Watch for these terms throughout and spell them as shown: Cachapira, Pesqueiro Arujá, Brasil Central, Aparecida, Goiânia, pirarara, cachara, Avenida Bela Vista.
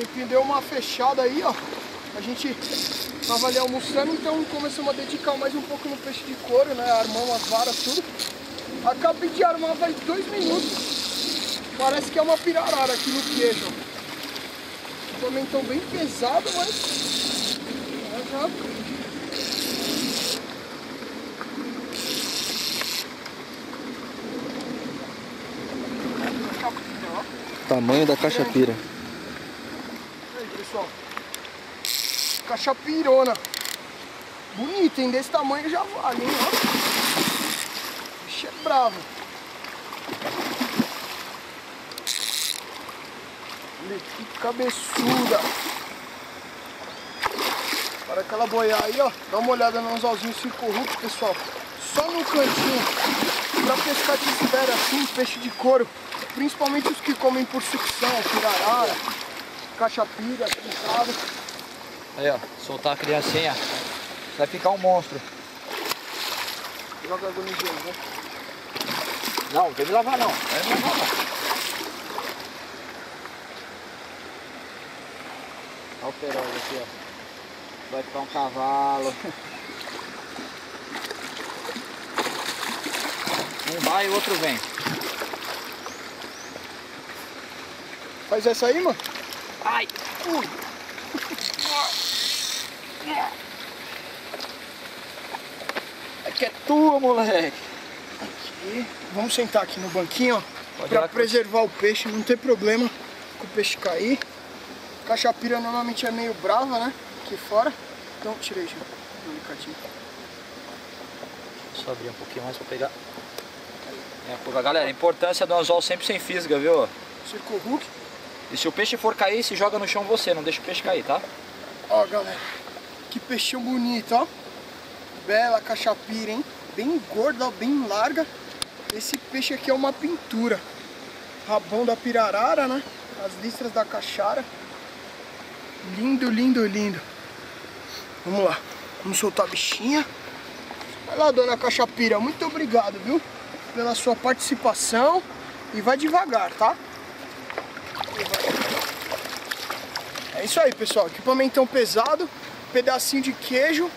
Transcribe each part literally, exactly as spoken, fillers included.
Enfim, deu uma fechada aí, ó. A gente tava ali almoçando, então começamos a dedicar mais um pouco no peixe de couro, né? Armamos as varas, tudo. Acabei de armar faz dois minutos. Parece que é uma pirarara aqui no queijo. Também tão bem pesado, mas... já... Tamanho da cachapira. E aí, pessoal. Cachapirona. Bonita, hein? Desse tamanho já vale, hein? O bicho é bravo. Olha que cabeçuda. Para aquela boiar aí, ó. Dá uma olhada no anzolzinho sem corrupto, pessoal. Só no cantinho. Pra pescar de espera assim, peixe de couro. Principalmente os que comem por sucção, pirarara, cachapira, pintado. Aí ó, soltar a criancinha, vai ficar um monstro. Joga água no gelo, né? Não, não tem que lavar não, vai lavar não. Olha o perola aqui, ó. Vai ficar um cavalo. Um vai e o outro vem. Faz essa aí, mano. Ai, ui. Aqui é tua, moleque. Aqui. Vamos sentar aqui no banquinho, ó. Pra preservar o peixe, não ter problema com o peixe cair. Cachapira normalmente é meio brava, né? Aqui fora. Então, tirei já. Delicadinho. Só abrir um pouquinho mais pra pegar. É, galera, a importância do anzol sempre sem fisga, viu? Circo hook. E se o peixe for cair, se joga no chão você, não deixa o peixe cair, tá? Ó, galera, que peixinho bonito, ó. Bela cachapira, hein? Bem gorda, bem larga. Esse peixe aqui é uma pintura. Rabão da pirarara, né? As listras da cachara. Lindo, lindo, lindo. Vamos lá. Vamos soltar a bichinha. Vai lá, dona Cachapira. Muito obrigado, viu? Pela sua participação. E vai devagar, tá? É isso aí, pessoal, equipamento pesado, pedacinho de queijo,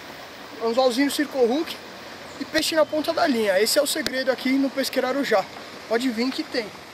anzolzinho circo hook e peixe na ponta da linha. Esse é o segredo aqui no Pesqueiro Arujá. Pode vir que tem.